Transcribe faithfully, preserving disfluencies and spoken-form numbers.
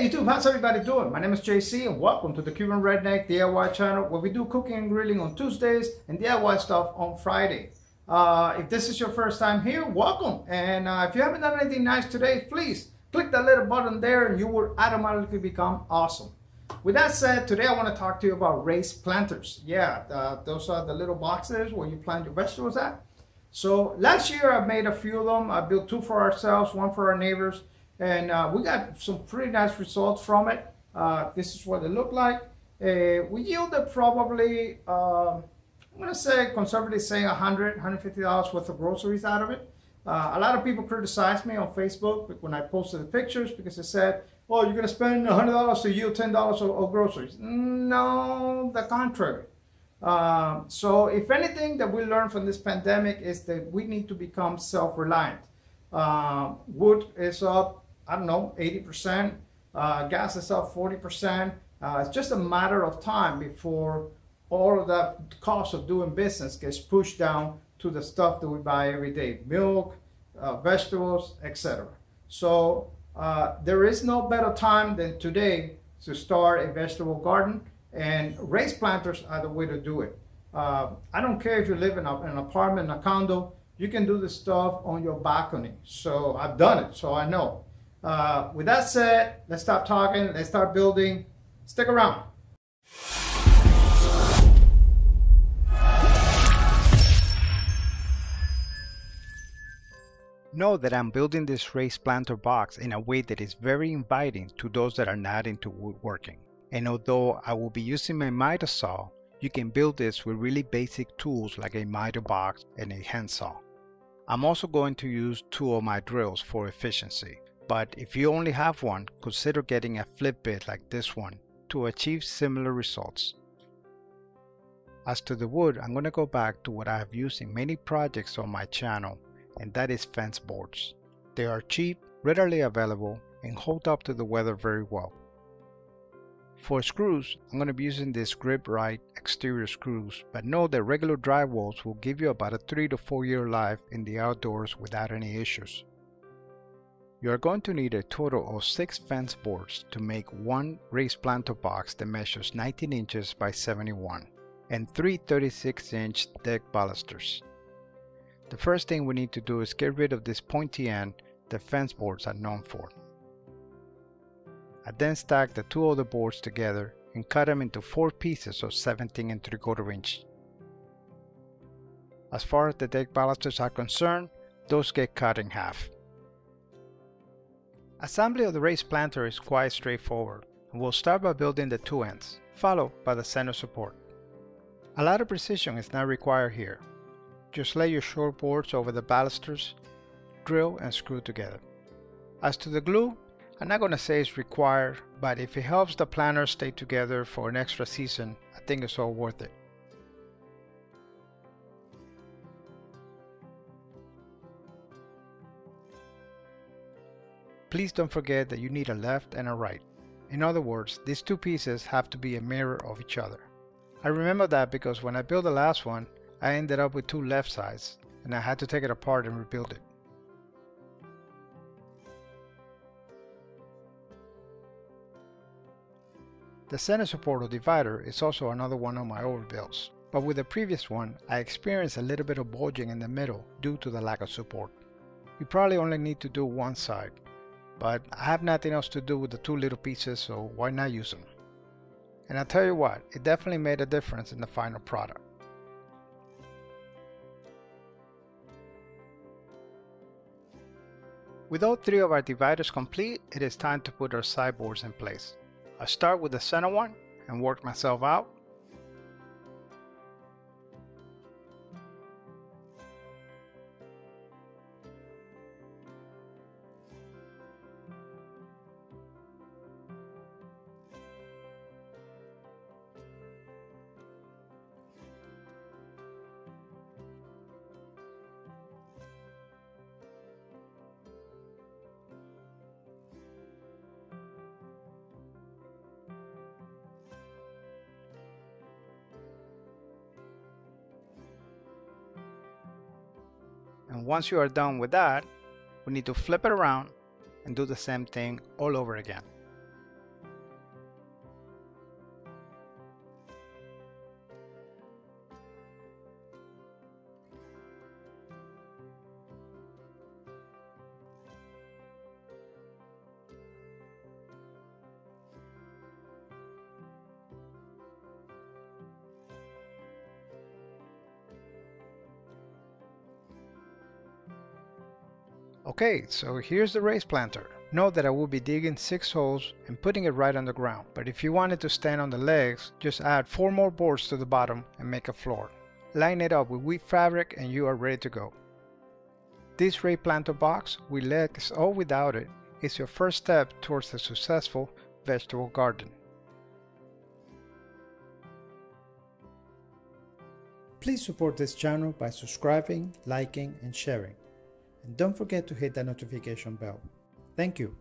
Hey YouTube, how's everybody doing? My name is J C and welcome to the Cuban Redneck D I Y channel, where we do cooking and grilling on Tuesdays and D I Y stuff on Friday. Uh, if this is your first time here, welcome. And uh, if you haven't done anything nice today, please click that little button there and you will automatically become awesome. With that said, today I want to talk to you about raised planters. Yeah, uh, those are the little boxes where you plant your vegetables at. So last year I made a few of them. I built two for ourselves, one for our neighbors. And uh, we got some pretty nice results from it. Uh, this is what they look like. Uh, we yielded probably, uh, I'm gonna say, conservatively saying one hundred, one hundred fifty dollars worth of groceries out of it. Uh, a lot of people criticized me on Facebook when I posted the pictures because they said, oh, you're gonna spend one hundred dollars to yield ten dollars of, of groceries. No, the contrary. Um, so if anything that we learned from this pandemic is that we need to become self-reliant. Uh, wood is up, I don't know, eighty percent, uh, gas is up forty percent. Uh, it's just a matter of time before all of that cost of doing business gets pushed down to the stuff that we buy every day, milk, uh, vegetables, et cetera. So uh, there is no better time than today to start a vegetable garden, and raised planters are the way to do it. Uh, I don't care if you live in, a, in an apartment, a condo. You can do this stuff on your balcony. So I've done it, so I know. Uh, with that said, let's stop talking, let's start building. Stick around. Know that I'm building this raised planter box in a way that is very inviting to those that are not into woodworking. And although I will be using my miter saw, you can build this with really basic tools like a miter box and a handsaw. I'm also going to use two of my drills for efficiency, but if you only have one, consider getting a flip bit like this one to achieve similar results. As to the wood, I'm going to go back to what I have used in many projects on my channel, and that is fence boards. They are cheap, readily available, and hold up to the weather very well. For screws, I'm going to be using these grip right exterior screws, but know that regular drywalls will give you about a three to four year life in the outdoors without any issues. You are going to need a total of six fence boards to make one raised planter box that measures nineteen inches by seventy-one and three thirty-six inch thick balusters. The first thing we need to do is get rid of this pointy end that fence boards are known for. I then stack the two other boards together and cut them into four pieces of seventeen and three quarter inch. As far as the deck balusters are concerned, those get cut in half. Assembly of the raised planter is quite straightforward, and we'll start by building the two ends, followed by the center support. A lot of precision is not required here. Just lay your short boards over the balusters, drill and screw together. As to the glue, I'm not going to say it's required, but if it helps the planter stay together for an extra season, I think it's all worth it. Please don't forget that you need a left and a right. In other words, these two pieces have to be a mirror of each other. I remember that because when I built the last one, I ended up with two left sides, and I had to take it apart and rebuild it. The center support or divider is also another one of my old builds, but with the previous one, I experienced a little bit of bulging in the middle due to the lack of support. You probably only need to do one side, but I have nothing else to do with the two little pieces, so why not use them? And I'll tell you what, it definitely made a difference in the final product. With all three of our dividers complete, it is time to put our sideboards in place. I start with the center one and work myself out. And once you are done with that, we need to flip it around and do the same thing all over again. Okay, so here's the raised planter. Note that I will be digging six holes and putting it right on the ground, but if you wanted to stand on the legs, just add four more boards to the bottom and make a floor. Line it up with wheat fabric and you are ready to go. This raised planter box, with legs or without it, is your first step towards a successful vegetable garden. Please support this channel by subscribing, liking, and sharing. And don't forget to hit that notification bell. Thank you.